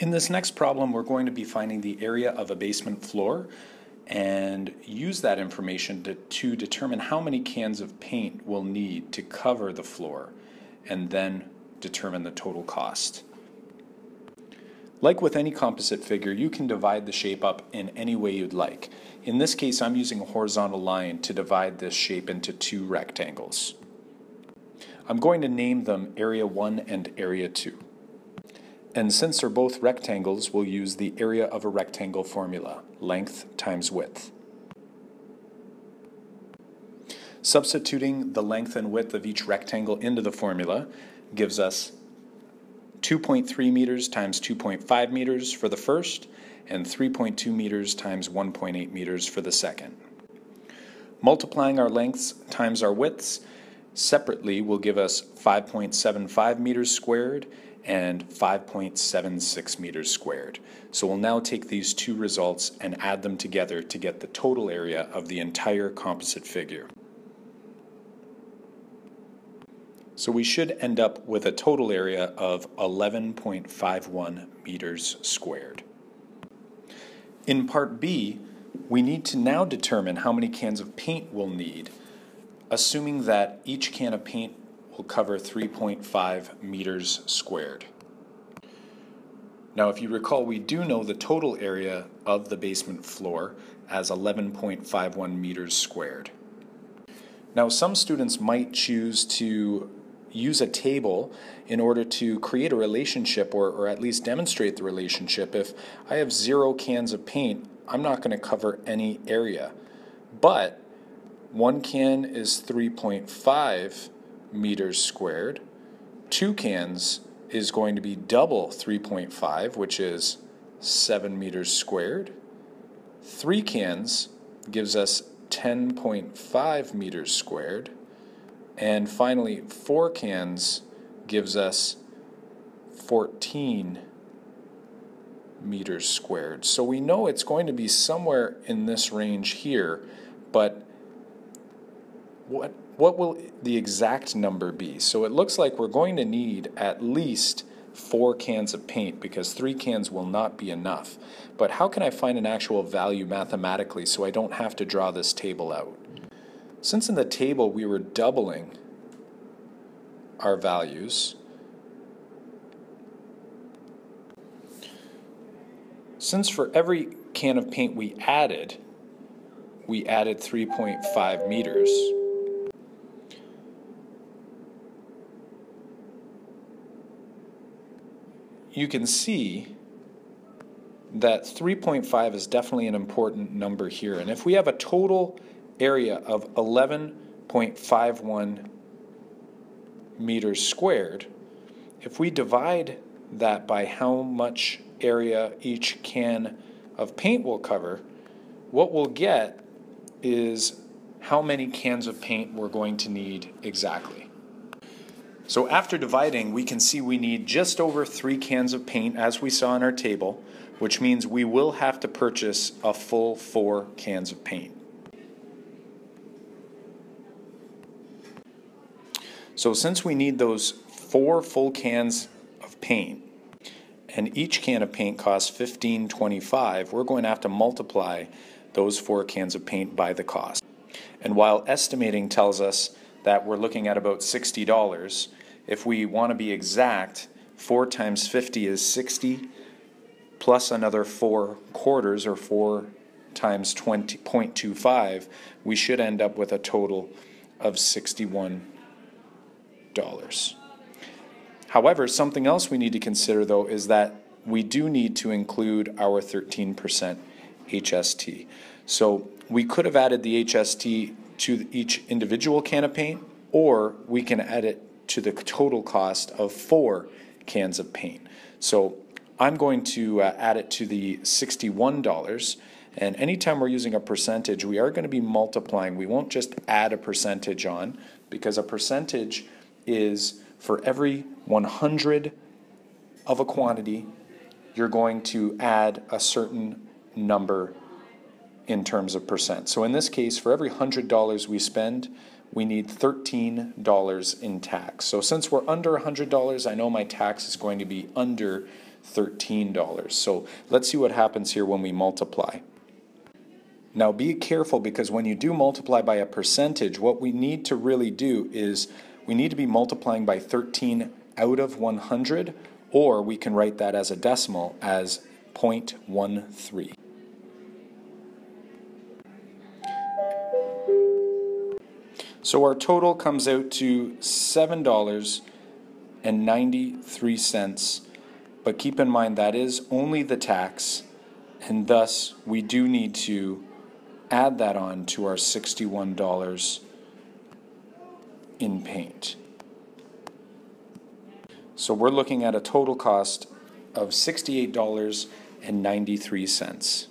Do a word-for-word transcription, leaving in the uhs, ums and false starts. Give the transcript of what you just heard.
In this next problem, we're going to be finding the area of a basement floor and use that information to, to determine how many cans of paint we'll need to cover the floor and then determine the total cost. Like with any composite figure, you can divide the shape up in any way you'd like. In this case, I'm using a horizontal line to divide this shape into two rectangles. I'm going to name them Area one and Area two. And since they're both rectangles, we'll use the area of a rectangle formula, length times width. Substituting the length and width of each rectangle into the formula gives us two point three meters times two point five meters for the first, and three point two meters times one point eight meters for the second. Multiplying our lengths times our widths separately will give us five point seven five meters squared and five point seven six meters squared. So we'll now take these two results and add them together to get the total area of the entire composite figure. So we should end up with a total area of eleven point five one meters squared. In part B, we need to now determine how many cans of paint we'll need, assuming that each can of paint will cover three point five meters squared. Now, if you recall, we do know the total area of the basement floor as eleven point five one meters squared. Now, some students might choose to use a table in order to create a relationship or, or at least demonstrate the relationship. If I have zero cans of paint, I'm not going to cover any area. But one can is three point five meters squared, two cans is going to be double three point five, which is seven meters squared, three cans gives us ten point five meters squared, and finally, four cans gives us fourteen meters squared. So we know it's going to be somewhere in this range here, but what, what will the exact number be? So it looks like we're going to need at least four cans of paint because three cans will not be enough. But how can I find an actual value mathematically so I don't have to draw this table out? Since in the table we were doubling our values, since for every can of paint we added, we added three point five meters, you can see that three point five is definitely an important number here. And if we have a total area of eleven point five one meters squared, if we divide that by how much area each can of paint will cover, what we'll get is how many cans of paint we're going to need exactly. So after dividing, we can see we need just over three cans of paint as we saw in our table, which means we will have to purchase a full four cans of paint. So since we need those four full cans of paint, and each can of paint costs fifteen dollars and twenty-five cents, we're going to have to multiply those four cans of paint by the cost. And while estimating tells us that we're looking at about sixty dollars. If we want to be exact, four times fifty is sixty, plus another four quarters, or four times twenty point two five, we should end up with a total of sixty-one dollars. However, something else we need to consider, though, is that we do need to include our thirteen percent H S T. So we could have added the H S T to each individual can of paint, or we can add it to the total cost of four cans of paint. So I'm going to uh, add it to the sixty-one dollars, and anytime we're using a percentage, we are going to be multiplying. We won't just add a percentage on, because a percentage is for every one hundred of a quantity, you're going to add a certain number in terms of percent. So in this case, for every one hundred dollars we spend, we need thirteen dollars in tax. So since we're under one hundred dollars, I know my tax is going to be under thirteen dollars. So let's see what happens here when we multiply. Now be careful, because when you do multiply by a percentage, what we need to really do is we need to be multiplying by thirteen out of one hundred, or we can write that as a decimal as zero point one three. So our total comes out to seven dollars and ninety-three cents, but keep in mind that is only the tax, and thus we do need to add that on to our sixty-one dollars in paint. So we're looking at a total cost of sixty-eight dollars and ninety-three cents.